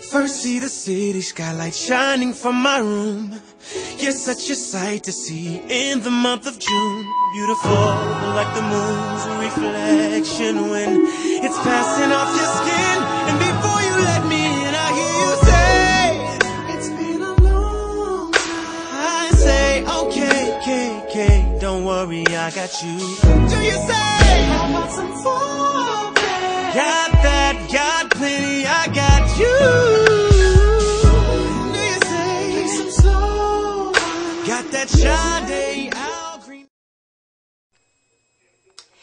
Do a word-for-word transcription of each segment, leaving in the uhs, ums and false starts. First see the city skylight shining from my room. You're such a sight to see in the month of June. Beautiful like the moon's reflection when it's passing off your skin. And before you let me in, I hear you say, it's been a long time. I say, okay, okay, okay, don't worry, I got you. Do you say, I want some fun? Got that, got plenty, I got you.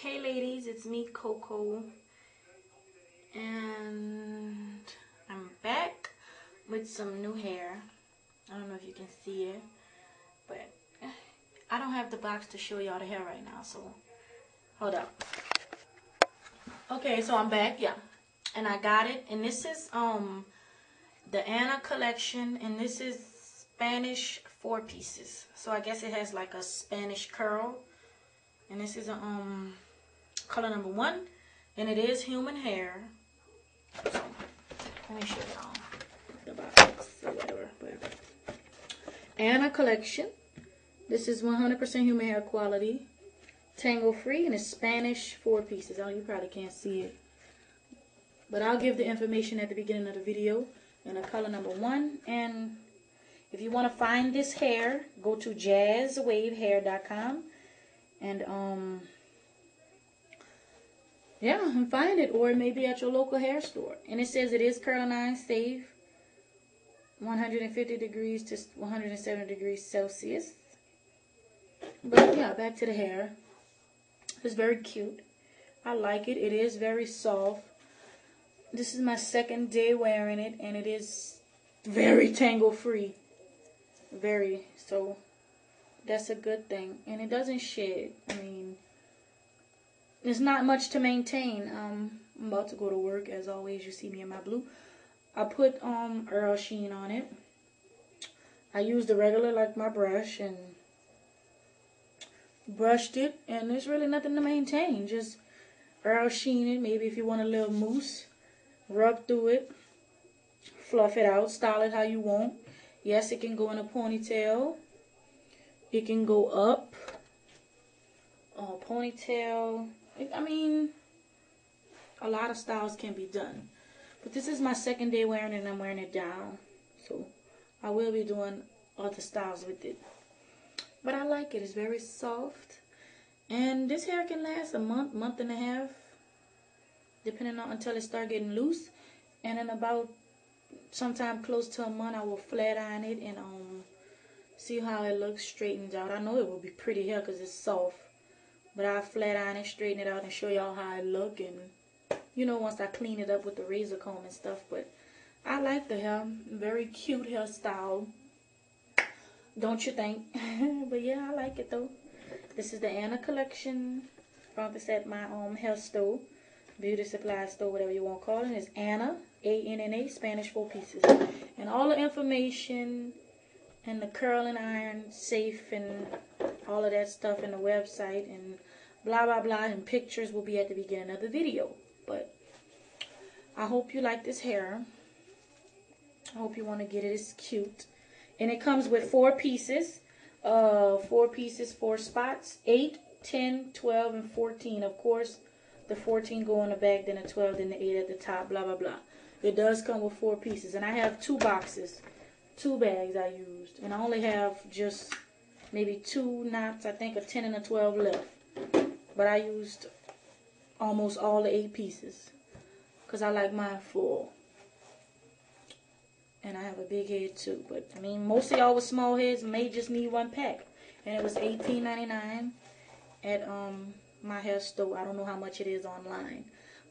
Hey ladies, it's me Coco, and I'm back with some new hair. I don't know if you can see it, but I don't have the box to show y'all the hair right now, so hold up. Okay, so I'm back, yeah, and I got it, and this is um the Anna Collection, and this is Spanish four pieces, so I guess it has like a Spanish curl, and this is a um color number one, and it is human hair. So, let me show y'all the box or whatever. But Anna Collection, this is one hundred percent human hair quality, tangle free, and it's Spanish four pieces. Oh, you probably can't see it, but I'll give the information at the beginning of the video, and a color number one. And if you want to find this hair, go to jazz wave hair dot com and um yeah, and find it, or maybe at your local hair store. And it says it is curling iron safe, one hundred fifty degrees to one hundred seventy degrees Celsius. But yeah, back to the hair. It's very cute. I like it. It is very soft. This is my second day wearing it, and it is very tangle free. Very, so that's a good thing, and it doesn't shed. I mean, there's not much to maintain. um I'm about to go to work, as always. You see me in my blue. I put um Earl Sheen on it. I used the regular, like my brush, and brushed it, and there's really nothing to maintain. Just Earl Sheen it. Maybe if you want a little mousse, rub through it, fluff it out, style it how you want. Yes, it can go in a ponytail. It can go up. Uh, ponytail. I mean, a lot of styles can be done. But this is my second day wearing it, and I'm wearing it down. So, I will be doing other styles with it. But I like it. It's very soft. And this hair can last a month, month and a half, depending on until it starts getting loose. And in about sometime close to a month, I will flat iron it and um see how it looks straightened out. I know it will be pretty hair because it's soft, but I'll flat iron it, straighten it out, and show y'all how it look. And you know, once I clean it up with the razor comb and stuff. But I like the hair. Very cute hairstyle, don't you think? But yeah, I like it though. This is the Anna Collection. Found this at my um hair store, beauty supply store, whatever you want to call it. It's Anna, A N N A, Spanish four pieces. And all the information and the curling iron safe and all of that stuff in the website and blah blah blah and pictures will be at the beginning of the video. But I hope you like this hair. I hope you want to get it. It's cute. And it comes with four pieces. Uh four pieces, four spots, eight, ten, twelve, and fourteen. Of course, the fourteen go in the back, then the twelve, then the eight at the top, blah, blah, blah. It does come with four pieces. And I have two boxes, two bags I used. And I only have just maybe two knots, I think, a ten and a twelve left. But I used almost all the eight pieces because I like mine full. And I have a big head, too. But, I mean, most of y'all with small heads may just need one pack. And it was eighteen ninety-nine at um... my hair store. I don't know how much it is online,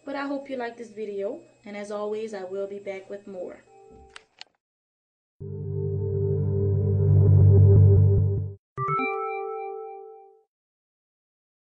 but I hope you like this video, and as always, I will be back with more.